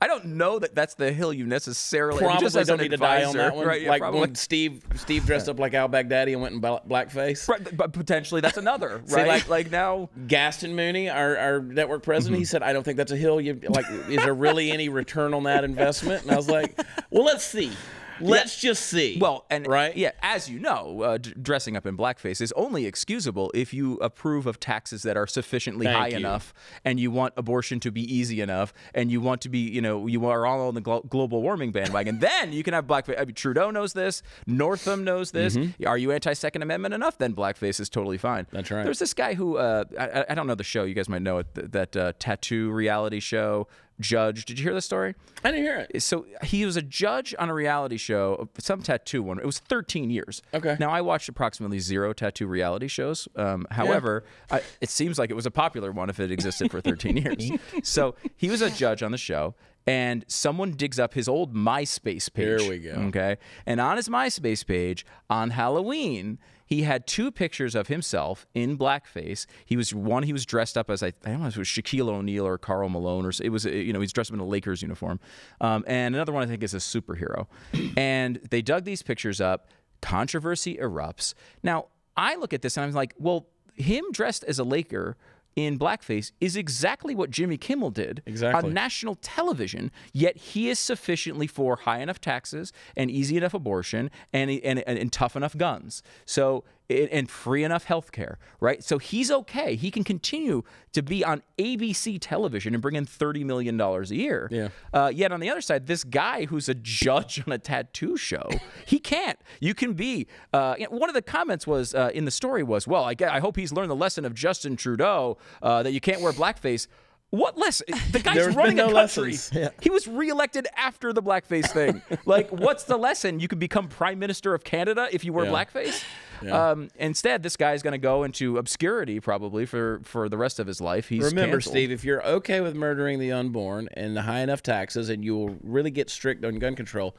I don't know that that's the hill you necessarily. Probably just don't need advisor, to die on that one. Right? Yeah, like probably. When Steve Steve dressed up like Al Baghdadi and went in blackface. Right, but potentially that's another. Right? See, like like now, Gaston Mooney, our our network president, mm-hmm. he said, "I don't think that's a hill. You like, is there really any return on that investment?" And I was like, "Well, let's see." Let's yeah. just see. Well, and right? yeah, as you know, uh, d dressing up in blackface is only excusable if you approve of taxes that are sufficiently Thank high you. enough, and you want abortion to be easy enough, and you want to be, you know, you are all on the glo global warming bandwagon. Then you can have blackface. I mean, Trudeau knows this. Northam knows this. Mm-hmm. Are you anti-Second Amendment enough? Then blackface is totally fine. That's right. There's this guy who uh, I, I don't know the show. You guys might know it. Th that uh, tattoo reality show. Judge, did you hear the story? I didn't hear it. So he was a judge on a reality show, some tattoo one. It was thirteen years. Okay. Now I watched approximately zero tattoo reality shows. Um, however, yeah. I, it seems like it was a popular one if it existed for thirteen years. So he was a judge on the show, and someone digs up his old MySpace page. Here we go. Okay. And on his MySpace page on Halloween, he had two pictures of himself in blackface. He was one. He was dressed up as I, I don't know if it was Shaquille O'Neal or Karl Malone, or it was, you know, he's dressed up in a Lakers uniform. Um, and another one I think is a superhero. And they dug these pictures up. Controversy erupts. Now, I look at this and I'm like, well, him dressed as a Laker in blackface is exactly what Jimmy Kimmel did exactly. on national television, yet he is sufficiently for high enough taxes and easy enough abortion and, and, and, and tough enough guns. So, and free enough health care, right? So he's okay. He can continue to be on A B C television and bring in thirty million dollars a year. Yeah. Uh, yet on the other side, this guy who's a judge on a tattoo show, he can't. You can be. Uh, you know, one of the comments was uh, in the story was, well, I, I hope he's learned the lesson of Justin Trudeau uh, that you can't wear blackface. What lesson? The guy's running a country. Yeah. He was reelected after the blackface thing. Like, what's the lesson? You could become prime minister of Canada if you wear yeah. blackface? Yeah. Um, instead, this guy's going to go into obscurity probably for, for the rest of his life. He's Remember, canceled. Steve, if you're okay with murdering the unborn and the high enough taxes and you will really get strict on gun control,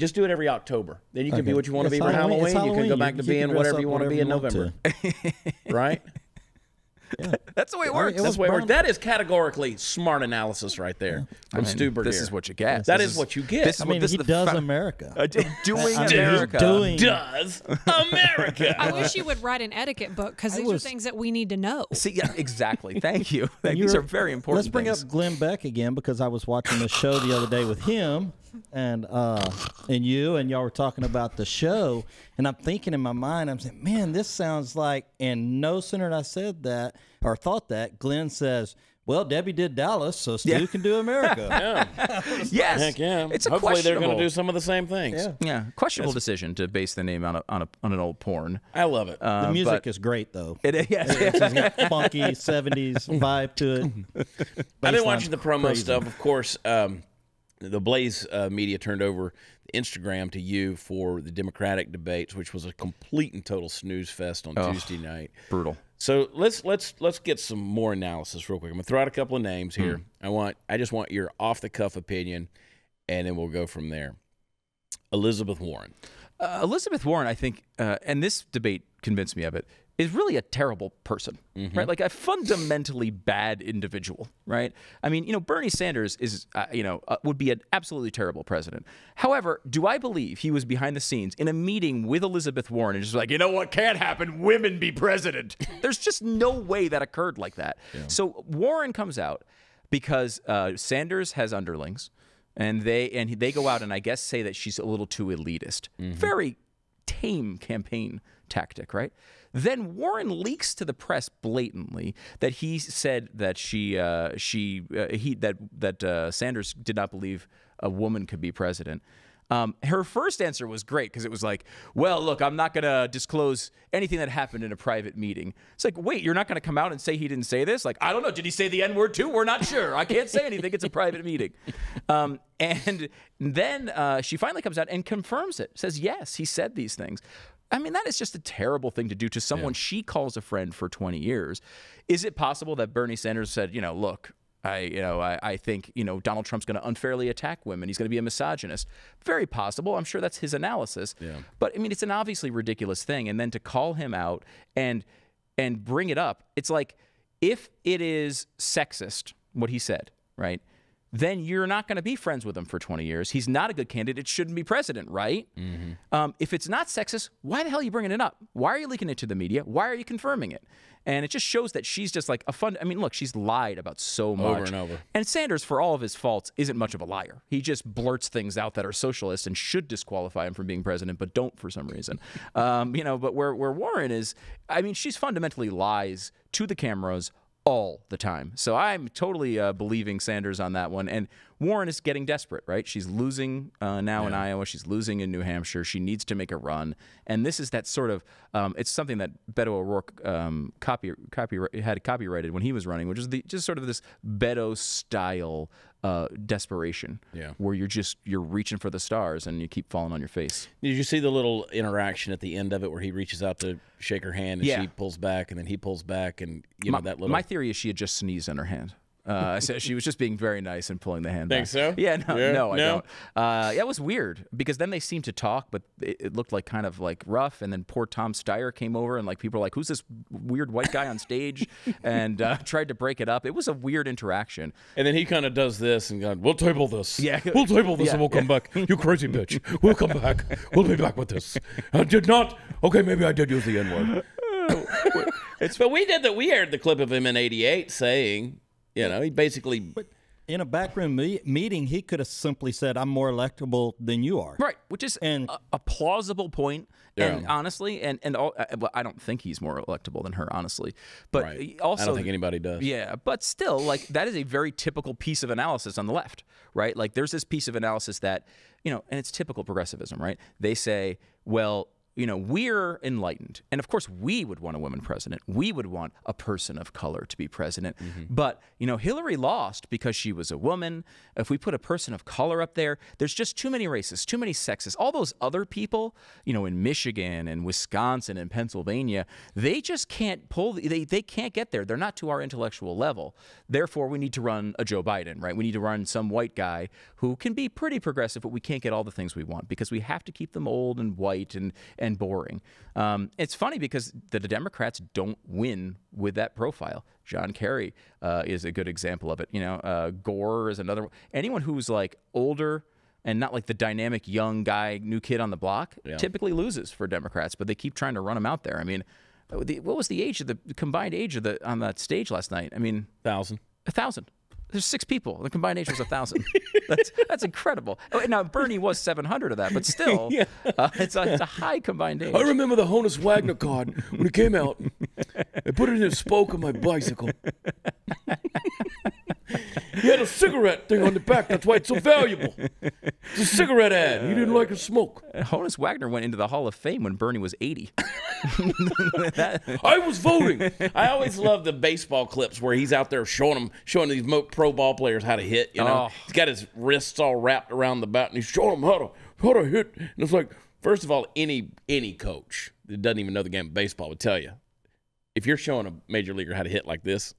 just do it every October. Then you can okay. be what you want to be for Halloween. Halloween. You can go back you to being whatever you want to be in November. Right? Yeah. That's the way it works. It That's the way it works. That is categorically smart analysis right there yeah. from I mean, Stu Burguiere. This is what you get. That this is, is what you get. This is I mean, what, this he is does America. I did doing I mean, America. Doing. Does America. I wish you would write an etiquette book because these was, are things that we need to know. See, yeah, exactly. Thank you. These are very important Let's bring things. up Glenn Beck again because I was watching the show the other day with him and, uh, and you, and y'all were talking about the show. And I'm thinking in my mind, I'm saying, man, this sounds like, and no sooner than I said that or thought that, Glenn says, well, Debbie did Dallas, so Stu yeah. can do America. Yeah. Yes. Heck yeah. It's a Hopefully they're going to do some of the same things. Yeah. yeah. Questionable That's, decision to base the name on, a, on, a, on an old porn. I love it. Uh, the music is great, though. It is. Yes. It's a funky seventies vibe to it. I've been watching the promo crazy. stuff, of course. Um, The Blaze uh, Media turned over Instagram to you for the Democratic debates, which was a complete and total snooze fest on oh, Tuesday night. Brutal. So let's let's let's get some more analysis real quick. I'm gonna throw out a couple of names here. Mm. I want I just want your off the cuff opinion, and then we'll go from there. Elizabeth Warren. Uh, Elizabeth Warren, I think, uh, and this debate convinced me of it. Is really a terrible person, mm-hmm. right? Like a fundamentally bad individual, right? I mean, you know, Bernie Sanders is, uh, you know, uh, would be an absolutely terrible president. However, do I believe he was behind the scenes in a meeting with Elizabeth Warren and just like, you know what can't happen? Women be president. There's just no way that occurred like that. Yeah. So Warren comes out because uh, Sanders has underlings, and they and they go out and I guess say that she's a little too elitist. Mm-hmm. Very tame campaign tactic, right? Then Warren leaks to the press blatantly that he said that she, uh, she, uh, he, that that uh, Sanders did not believe a woman could be president. Um, her first answer was great because it was like, well, look, I'm not going to disclose anything that happened in a private meeting. It's like, wait, you're not going to come out and say he didn't say this? Like, I don't know. Did he say the N word too? We're not sure. I can't say anything. It's a private meeting. Um, and then uh, she finally comes out and confirms it, says, yes, he said these things. I mean, that is just a terrible thing to do to someone yeah. she calls a friend for twenty years. Is it possible that Bernie Sanders said, you know, look, I, you know, I, I think, you know, Donald Trump's going to unfairly attack women. He's going to be a misogynist. Very possible. I'm sure that's his analysis. Yeah. But I mean, it's an obviously ridiculous thing. And then to call him out and and bring it up, it's like if it is sexist, what he said, right? Then you're not going to be friends with him for twenty years. He's not a good candidate. Shouldn't be president, right? Mm-hmm. um, if it's not sexist, why the hell are you bringing it up? Why are you leaking it to the media? Why are you confirming it? And it just shows that she's just like a fun. I mean, look, she's lied about so much. Over and over. And Sanders, for all of his faults, isn't much of a liar. He just blurts things out that are socialist and should disqualify him from being president, but don't for some reason. um, you know, but where, where Warren is, I mean, she's fundamentally lies to the cameras all the time. So I'm totally uh, believing Sanders on that one. And Warren is getting desperate, right? She's losing uh, now yeah. in Iowa. She's losing in New Hampshire. She needs to make a run. And this is that sort of, um, it's something that Beto O'Rourke um, copy, copy, had copyrighted when he was running, which is the, just sort of this Beto style uh, desperation yeah. where you're just, you're reaching for the stars and you keep falling on your face. Did you see the little interaction at the end of it where he reaches out to shake her hand and yeah. she pulls back and then he pulls back and, you know, my, that little. My theory is she had just sneezed in her hand. Uh, so she was just being very nice and pulling the hand back. Think so? Yeah, no, yeah. no, I no. don't. Uh, yeah, it was weird because then they seemed to talk, but it, it looked like kind of like rough. And then poor Tom Steyer came over and like people were like, "Who's this weird white guy on stage?" and uh, tried to break it up. It was a weird interaction. And then he kind of does this and goes, "We'll table this. Yeah, we'll table this yeah, and we'll yeah. come back. You crazy bitch. We'll come back. We'll be back with this. I did not. Okay, maybe I did use the N word." It's, but we did that. We aired the clip of him in eighty-eight saying, you know, he basically. But in a backroom me meeting, he could have simply said, "I'm more electable than you are." Right, which is and, a, a plausible point. Yeah. And honestly, and and all, I don't think he's more electable than her, honestly. But right. also, I don't think anybody does. Yeah, but still, like that is a very typical piece of analysis on the left, right? Like there's this piece of analysis that, you know, and it's typical progressivism, right? They say, well, you know, we're enlightened. And of course, we would want a woman president. We would want a person of color to be president. Mm-hmm. But, you know, Hillary lost because she was a woman. If we put a person of color up there, there's just too many racists, too many sexists. All those other people, you know, in Michigan and Wisconsin and Pennsylvania, they just can't pull, they, they can't get there. They're not to our intellectual level. Therefore, we need to run a Joe Biden, right? We need to run some white guy who can be pretty progressive, but we can't get all the things we want because we have to keep them old and white and, and And boring. Um, it's funny because the, the Democrats don't win with that profile. John Kerry uh, is a good example of it. You know, uh, Gore is another one. Anyone who's like older and not like the dynamic young guy, new kid on the block, yeah. typically loses for Democrats. But they keep trying to run them out there. I mean, the, what was the age of the combined age of the on that stage last night? I mean, thousand, a thousand. There's six people. The combined age was a thousand. That's that's incredible. Now Bernie was seven hundred of that, but still, yeah. uh, it's, a, it's a high combined age. I remember the Honus Wagner card when it came out. I put it in the spoke of my bicycle. He had a cigarette thing on the back. That's why it's so valuable. It's a cigarette ad. He didn't like to smoke. Honus Wagner went into the Hall of Fame when Bernie was eighty. that... I was voting. I always love the baseball clips where he's out there showing them, showing these pro ball players how to hit. You know, oh. he's got his wrists all wrapped around the bat, and he's showing them how to how to hit. And it's like, first of all, any any coach that doesn't even know the game of baseball would tell you, if you're showing a major leaguer how to hit like this,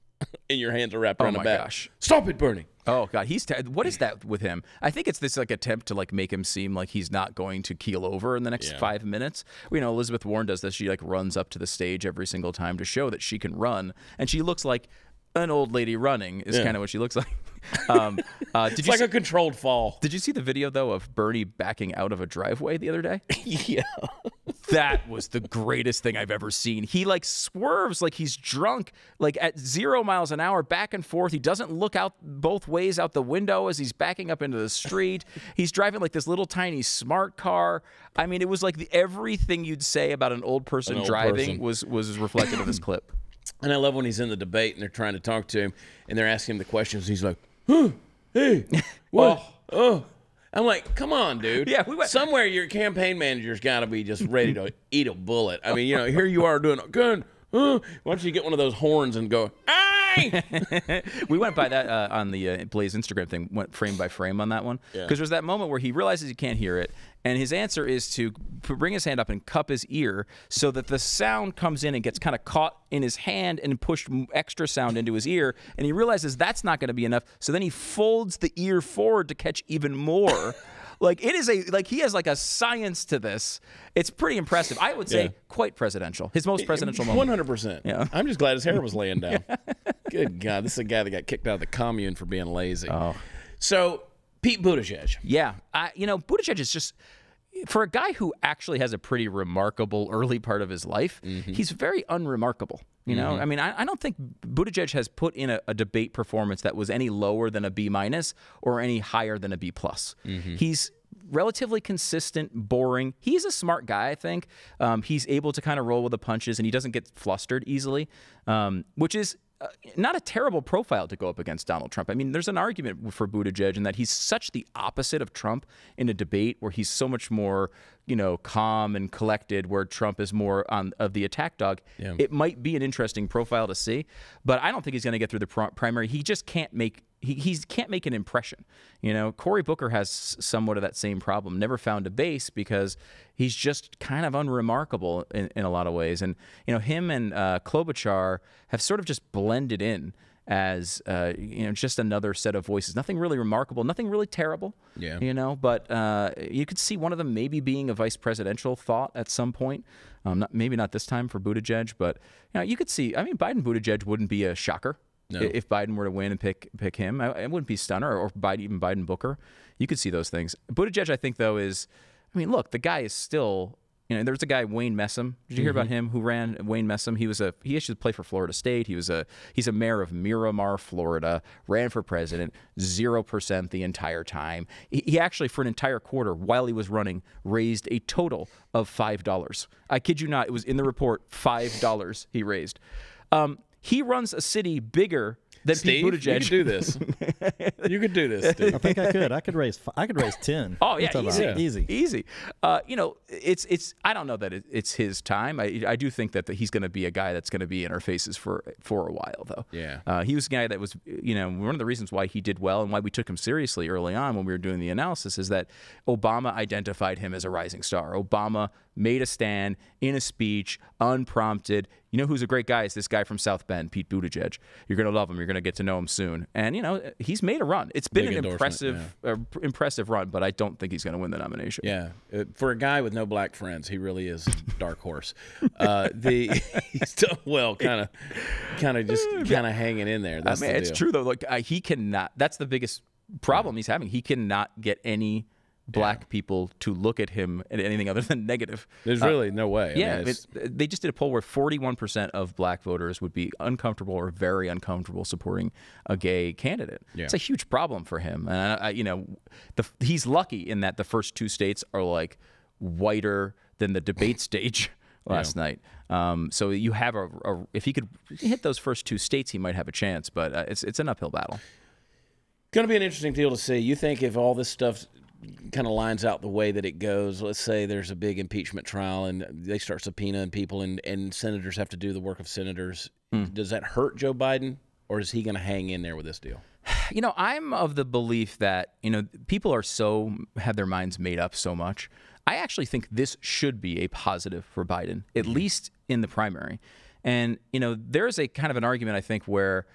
and your hands are wrapped around oh my the bat. Gosh. Stop it, Bernie. Oh, God. He's what is that with him? I think it's this like attempt to like make him seem like he's not going to keel over in the next yeah. five minutes. You know, Elizabeth Warren does this. She like runs up to the stage every single time to show that she can run. And she looks like an old lady running is yeah. kind of what she looks like. Um, uh, did it's you like see, a controlled fall. Did you see the video, though, of Bernie backing out of a driveway the other day? Yeah. That was the greatest thing I've ever seen. He, like, swerves like he's drunk, like, at zero miles an hour, back and forth. He doesn't look out both ways out the window as he's backing up into the street. He's driving, like, this little tiny smart car. I mean, it was like the, everything you'd say about an old person an old driving person. was was reflected in this clip. And I love when he's in the debate and they're trying to talk to him and they're asking him the questions. He's like, huh, hey, what? Oh, oh. I'm like, come on, dude. Yeah, we went. Somewhere your campaign manager's got to be just ready to eat a bullet. I mean, you know, here you are doing good. Uh, why don't you get one of those horns and go, hey! We went by that uh, on the uh, Blaze Instagram thing, went frame by frame on that one. Because yeah. there's that moment where he realizes he can't hear it. And his answer is to bring his hand up and cup his ear so that the sound comes in and gets kind of caught in his hand and pushed extra sound into his ear. And he realizes that's not going to be enough. So then he folds the ear forward to catch even more. Like it is a like he has like a science to this. It's pretty impressive. I would say yeah. quite presidential. His most presidential moment. One hundred percent. Yeah. I'm just glad his hair was laying down. Good God, this is a guy that got kicked out of the commune for being lazy. Oh. So Pete Buttigieg. Yeah, I, you know Buttigieg is just. For a guy who actually has a pretty remarkable early part of his life, mm-hmm. he's very unremarkable. You know, mm-hmm. I mean, I, I don't think Buttigieg has put in a, a debate performance that was any lower than a B minus or any higher than a B plus. Mm-hmm. He's relatively consistent, boring. He's a smart guy, I think. Um, he's able to kind of roll with the punches, and he doesn't get flustered easily, um, which is Uh, not a terrible profile to go up against Donald Trump. I mean, there's an argument for Buttigieg in that he's such the opposite of Trump in a debate where he's so much more, you know, calm and collected, where Trump is more on of the attack dog. Yeah. It might be an interesting profile to see, but I don't think he's going to get through the pr primary. He just can't make he he's can't make an impression. You know, Cory Booker has somewhat of that same problem. Never found a base because he's just kind of unremarkable in, in a lot of ways. And, you know, him and uh, Klobuchar have sort of just blended in as uh, you know, just another set of voices. Nothing really remarkable, nothing really terrible. Yeah. You know, but uh, you could see one of them maybe being a vice presidential thought at some point. Um, not, maybe not this time for Buttigieg, but you know, you could see. I mean, Biden Buttigieg wouldn't be a shocker. No. If Biden were to win and pick pick him, I, it wouldn't be a stunner, or Biden, even Biden Booker. You could see those things. Buttigieg, I think, though, is, I mean, look, the guy is still, you know, there's a guy, Wayne Messam. Did you hear mm-hmm. about him who ran? Wayne Messam. He was a, he used to play for Florida State. He was a, he's a mayor of Miramar, Florida, ran for president, zero percent the entire time. He, he actually, for an entire quarter while he was running, raised a total of five dollars. I kid you not. It was in the report, five dollars he raised. Um, He runs a city bigger than Steve, Pete Buttigieg. You could do this. You could do this, Steve. I think I could. I could raise. I could raise ten. Oh yeah, easy, yeah. easy, easy. Uh, you know, it's it's. I don't know that it, it's his time. I I do think that the, he's going to be a guy that's going to be in our faces for for a while though. Yeah. Uh, he was a guy that was, you know, one of the reasons why he did well and why we took him seriously early on when we were doing the analysis is that Obama identified him as a rising star. Obama made a stand in a speech, unprompted. You know who's a great guy is this guy from South Bend, Pete Buttigieg. You're going to love him. You're going to get to know him soon. And, you know, he's made a run. It's been Big an impressive yeah. uh, impressive run, but I don't think he's going to win the nomination. Yeah. For a guy with no black friends, he really is a dark horse. Uh, the he's done well, kind of kind of just kind of hanging in there. That's I mean, the it's deal. True, though. Like, uh, he cannot – that's the biggest problem yeah. he's having. He cannot get any – black yeah. people to look at him at anything other than negative. There's uh, really no way. I yeah, mean, it's... They just did a poll where forty-one percent of black voters would be uncomfortable or very uncomfortable supporting a gay candidate. Yeah. It's a huge problem for him. And, uh, you know, the, he's lucky in that the first two states are, like, whiter than the debate stage last yeah. night. Um, so you have a, a... If he could hit those first two states, he might have a chance, but uh, it's, it's an uphill battle. Going to be an interesting deal to see. You think if all this stuff kind of lines out the way that it goes. Let's say there's a big impeachment trial and they start subpoenaing people and, and senators have to do the work of senators. Mm. Does that hurt Joe Biden or is he going to hang in there with this deal? You know, I'm of the belief that, you know, people are so, have their minds made up so much. I actually think this should be a positive for Biden, at least in the primary. And, you know, there's a kind of an argument, I think, where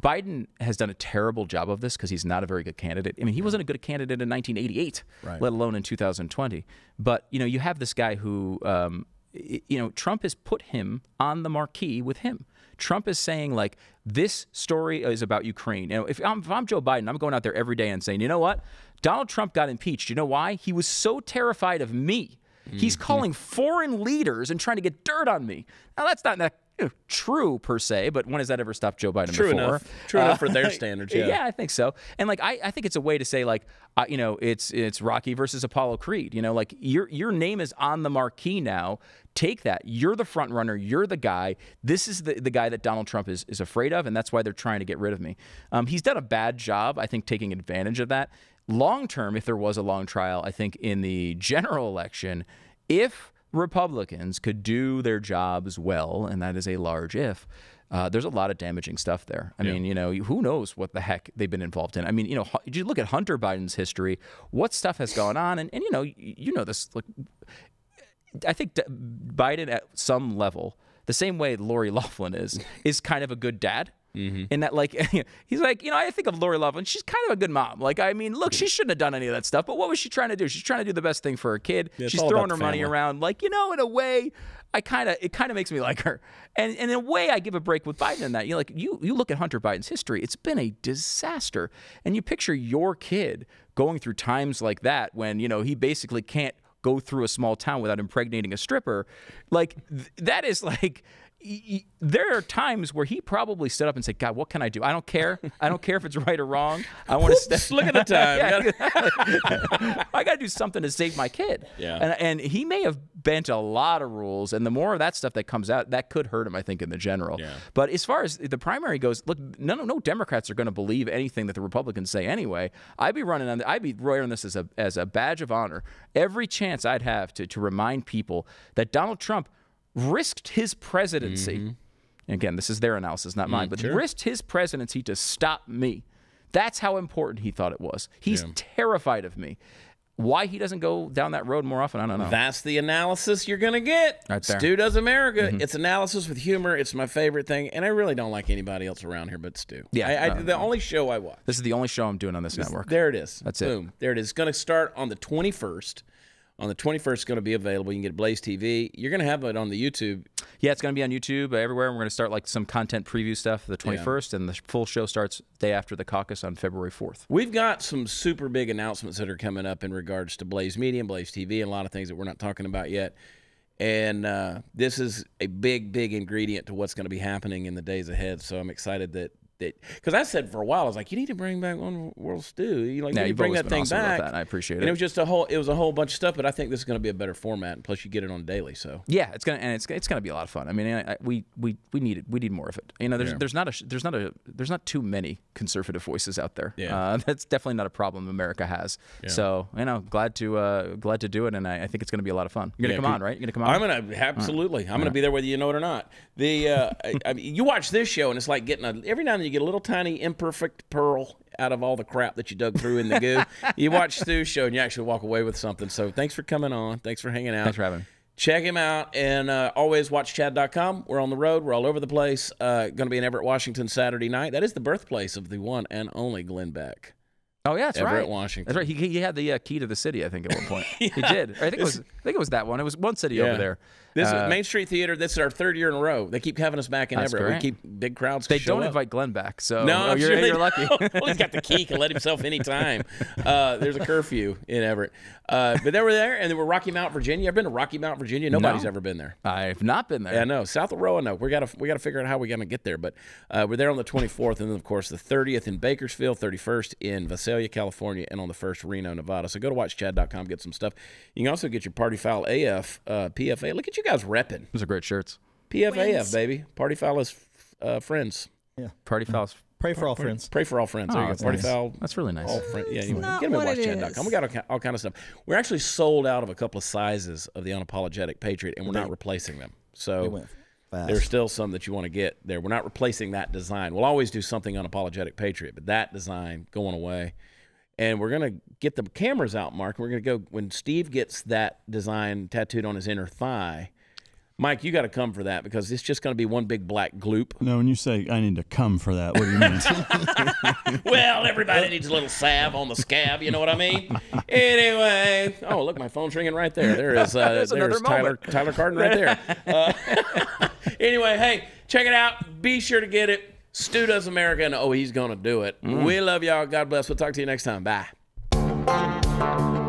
Biden has done a terrible job of this because he's not a very good candidate. I mean, he wasn't a good candidate in nineteen eighty-eight, right. let alone in two thousand twenty. But, you know, you have this guy who, um, you know, Trump has put him on the marquee with him. Trump is saying, like, this story is about Ukraine. You know, if I'm, if I'm Joe Biden, I'm going out there every day and saying, you know what? Donald Trump got impeached. You know why? He was so terrified of me. Mm-hmm. He's calling foreign leaders and trying to get dirt on me. Now, that's not that. True per se, but when has that ever stopped Joe Biden true before? Enough. True uh, enough for their standards. Yeah. yeah, I think so. And like, I, I think it's a way to say like, uh, you know, it's it's Rocky versus Apollo Creed. You know, like your your name is on the marquee now. Take that. You're the front runner. You're the guy. This is the, the guy that Donald Trump is, is afraid of, and that's why they're trying to get rid of me. Um, he's done a bad job, I think, taking advantage of that. Long term, if there was a long trial, I think in the general election, if Republicans could do their jobs well, and that is a large if, uh, there's a lot of damaging stuff there. I yeah. mean, you know, who knows what the heck they've been involved in. I mean, you know, you look at Hunter Biden's history, what stuff has gone on, and, and you know, you know this, like, I think Biden at some level, the same way Lori Loughlin is, is kind of a good dad. Mm-hmm. And that, like, he's like, you know, I think of Lori Loughlin. She's kind of a good mom. Like, I mean, look, she shouldn't have done any of that stuff. But what was she trying to do? She's trying to do the best thing for her kid. Yeah, she's throwing her money around. Like, you know, in a way, I kind of it kind of makes me like her. And, and in a way, I give a break with Biden in that. You know, like, you you look at Hunter Biden's history. It's been a disaster. And you picture your kid going through times like that when, you know, he basically can't go through a small town without impregnating a stripper. Like, th that is like... There are times where he probably stood up and said, God, what can I do? I don't care. I don't care if it's right or wrong. I want Oops, to step. Look at the time. yeah. I got to do something to save my kid. Yeah. And, and he may have bent a lot of rules, and the more of that stuff that comes out, that could hurt him, I think, in the general. Yeah. But as far as the primary goes, look, no, no Democrats are going to believe anything that the Republicans say anyway. I'd be running on, the, I'd be wearing this as a as a badge of honor every chance I'd have to to remind people that Donald Trump risked his presidency. Mm-hmm. Again, this is their analysis, not mine, mm, but sure. risked his presidency to stop me. That's how important he thought it was. He's yeah. terrified of me. Why he doesn't go down that road more often, I don't know. That's the analysis you're going to get. Right there. Stu Does America. Mm-hmm. It's analysis with humor. It's my favorite thing. And I really don't like anybody else around here but Stu. Yeah. I, I, no, the no. only show I watch. This is the only show I'm doing on this, this network. There it is. That's Boom. it. Boom. There it is. It's going to start on the twenty-first. On the twenty-first, it's going to be available. You can get Blaze T V. You're going to have it on the YouTube. Yeah, it's going to be on YouTube everywhere. And we're going to start like some content preview stuff the twenty-first. Yeah. And the full show starts day after the caucus on February fourth. We've got some super big announcements that are coming up in regards to Blaze Media and Blaze T V and a lot of things that we're not talking about yet. And uh, this is a big, big ingredient to what's going to be happening in the days ahead. So I'm excited that... Because I said for a while, I was like, you need to bring back Wonderful World of Stu. You like, yeah, you bring that thing awesome back. That. I appreciate it. And it was just a whole, it was a whole bunch of stuff, but I think this is going to be a better format. And plus, you get it on daily, so yeah, it's gonna and it's it's gonna be a lot of fun. I mean, I, I, we we we need it. We need more of it. You know, there's yeah. there's not a there's not a there's not too many conservative voices out there. Yeah, uh, that's definitely not a problem America has. Yeah. So you know, glad to uh, glad to do it, and I, I think it's going to be a lot of fun. You're gonna yeah, come on, right? You're gonna come on. I'm gonna absolutely. Right. I'm gonna be there whether you know it or not. The uh, I, I mean, you watch this show, and it's like getting a every now and then. You get a little tiny imperfect pearl out of all the crap that you dug through in the goo. You watch Stu's show and you actually walk away with something. So thanks for coming on. Thanks for hanging out. Thanks for having me. Check him out. And uh, always watch chad dot com. We're on the road. We're all over the place. Uh, going to be in Everett, Washington Saturday night. That is the birthplace of the one and only Glenn Beck. Oh yeah, that's Everett, right. Everett, Washington. That's right. He, he had the uh, key to the city, I think, at one point. yeah. He did. I think it was. I think it was that one. It was one city yeah. over there. This uh, is Main Street Theater. This is our third year in a row. They keep having us back in Everett. Great. We keep big crowds. They don't up. invite Glenn back, so no, oh, you're, sure you're lucky. Well, he's got the key. He can let himself any time. Uh, there's a curfew in Everett, uh, but they were there, and they were Rocky Mount, Virginia. I've been to Rocky Mount, Virginia. Nobody's no, ever been there. I've not been there. Yeah, no, South of Roanoke. We gotta we gotta figure out how we're gonna get there, but uh, we're there on the twenty-fourth, and then of course the thirtieth in Bakersfield, thirty-first in Visalia, California, and on the first Reno, Nevada. So go to watch chad dot com, get some stuff. You can also get your Party Foul A F, uh, P F A. Look at you guys repping. Those are great shirts. P F A F, baby. Party Foul is uh, friends. Yeah. Party Foul is Pray for all pray, friends. Pray for all friends. Oh, there you go. Party nice. Foul. That's really nice. All friend, yeah, anyway. Get them at watch chad dot com. We got all, all kind of stuff. We're actually sold out of a couple of sizes of the Unapologetic Patriot, and we're they, not replacing them. So there's still some that you want to get there. We're not replacing that design. We'll always do something Unapologetic Patriot, but that design going away. And we're going to get the cameras out, Mark. We're going to go when Steve gets that design tattooed on his inner thigh. Mike, you got to come for that because it's just going to be one big black gloop. No, when you say I need to come for that, what do you mean? Well, everybody needs a little salve on the scab, you know what I mean? Anyway, oh look, my phone's ringing right there. There is uh, there's, there's Tyler Tyler Carden right there. Uh, anyway, hey, check it out. Be sure to get it. Stu Does America, and oh, he's gonna do it. Mm. We love y'all. God bless. We'll talk to you next time. Bye.